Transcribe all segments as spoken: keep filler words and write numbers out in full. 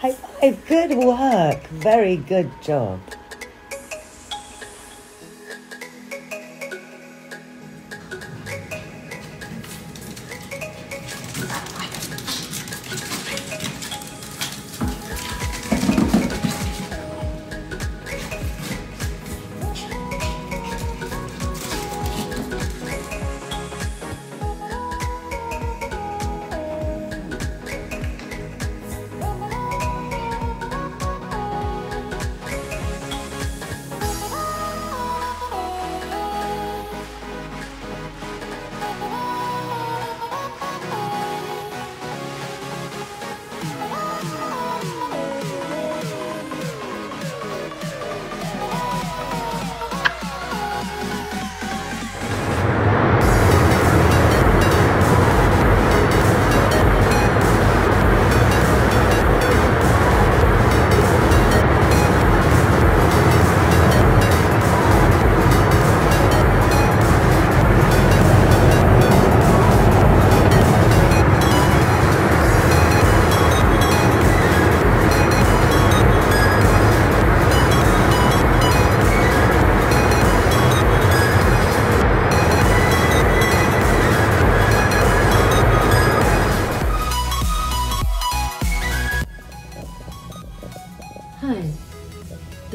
High five. Good work. Very good job.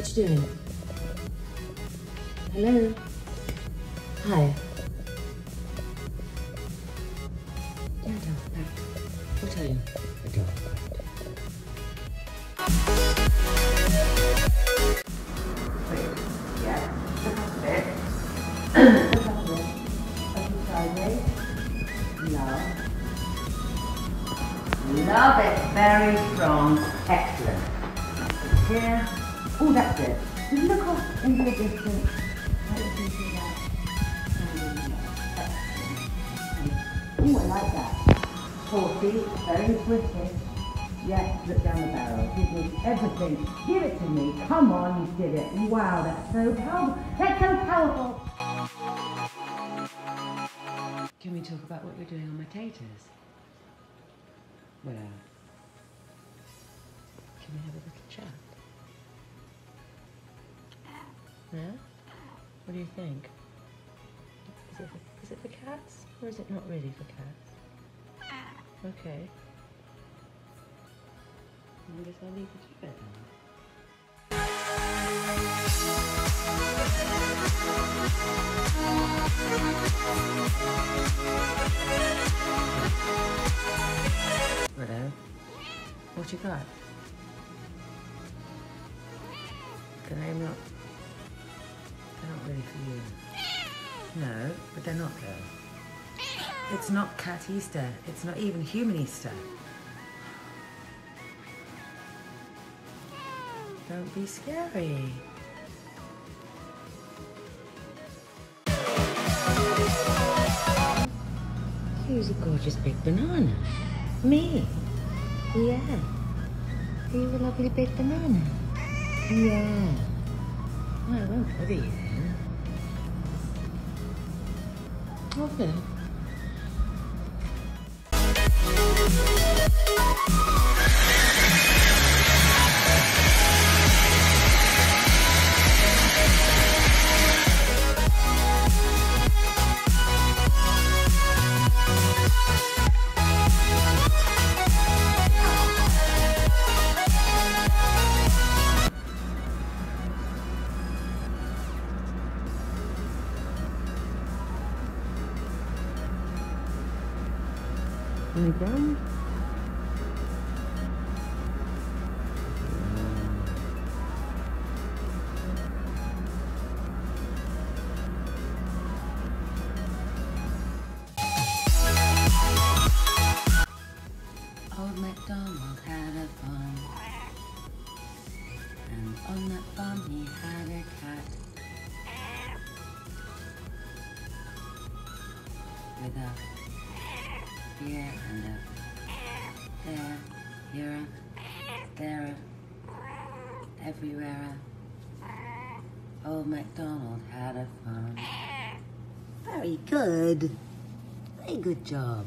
What you doing? Hello? Hi. Down, down, back. What are you? I don't know. Yeah. That's it. Love. Love it. Very strong. Excellent. Here. Oh, that's it. Look off into the distance. I don't think you that. Oh, I like that. Forty, very British. Yes, look down the barrel. Give me everything. Give it to me. Come on, you did it. Wow, that's so powerful. That's so powerful. Can we talk about what you're doing on my taters? Well, can we have a little chat? Yeah? What do you think? Is it, for, is it for cats? Or is it not really for cats? Okay. I guess I'll leave you to it then. Hello? What you got? Can I not... They're not really for you. No, but they're not though. It's not cat Easter. It's not even human Easter. Don't be scary. Here's a gorgeous big banana. Me? Yeah. Here's a lovely big banana. Yeah. Well, I won't bother you then. Okay. Again. Old MacDonald had a farm, and on that farm he had a cat with a here and up, there, here, there, everywhere. Old MacDonald had a farm. Very good. Very good job.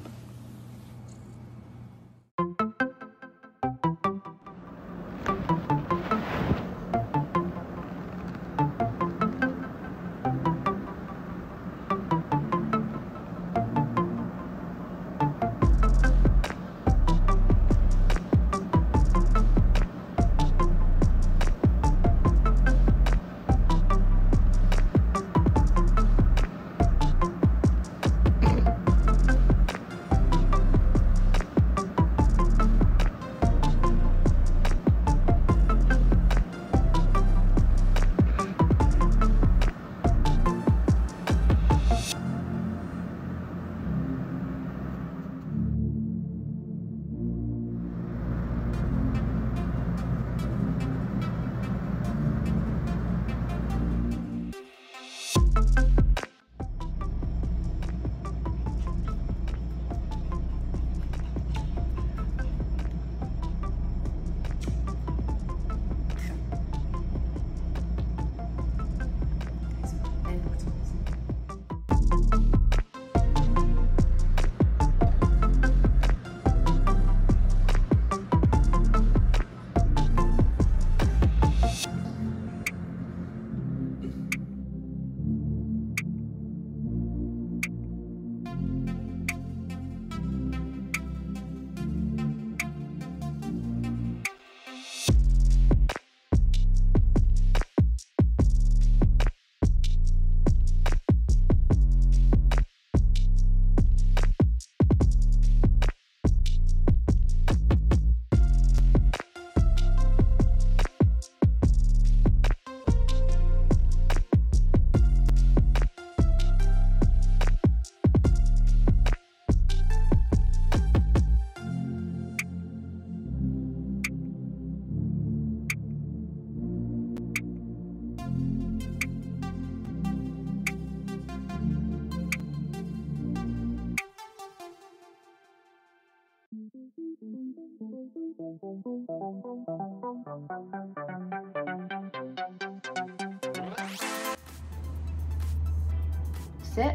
Sit,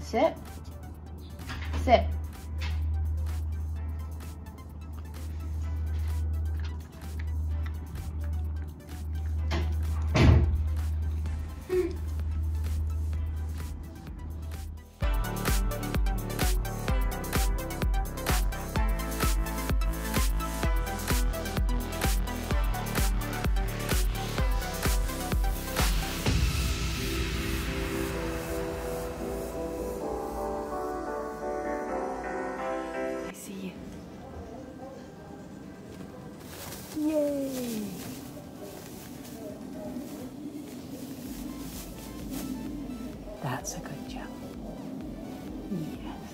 sit, sit. Yay! That's a good job. Yeah.